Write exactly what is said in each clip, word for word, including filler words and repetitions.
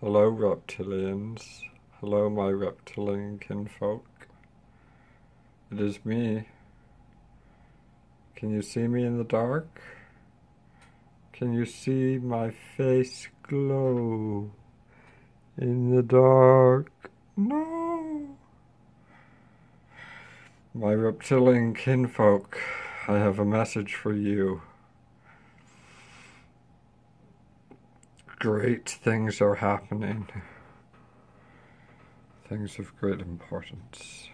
Hello reptilians, hello my reptilian kinfolk. It is me. Can you see me in the dark? Can you see my face glow in the dark? No! My reptilian kinfolk, I have a message for you. Great things are happening. Things of great importance.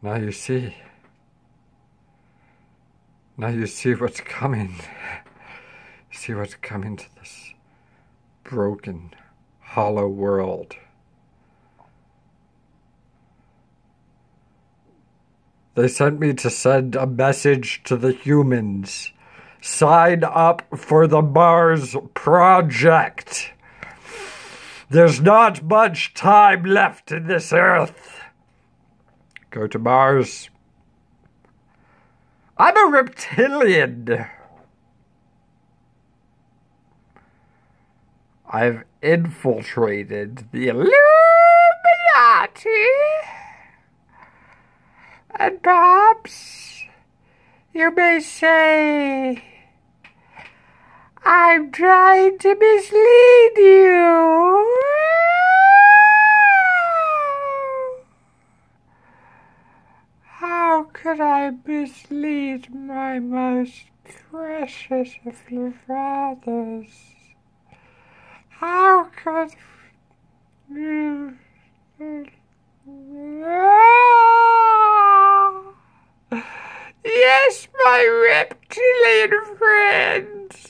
Now you see. Now you see what's coming. You see what's coming to this broken, hollow world. They sent me to send a message to the humans. Sign up for the Mars Project. There's not much time left in this Earth. Go to Mars. I'm a reptilian. I've infiltrated the Illuminati. And perhaps you may say, I'm trying to mislead you. How could I mislead my most precious of your fathers? How could you... Yes, my reptilian friends,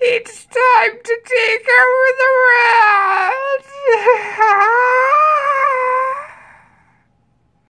it's time to take over the world.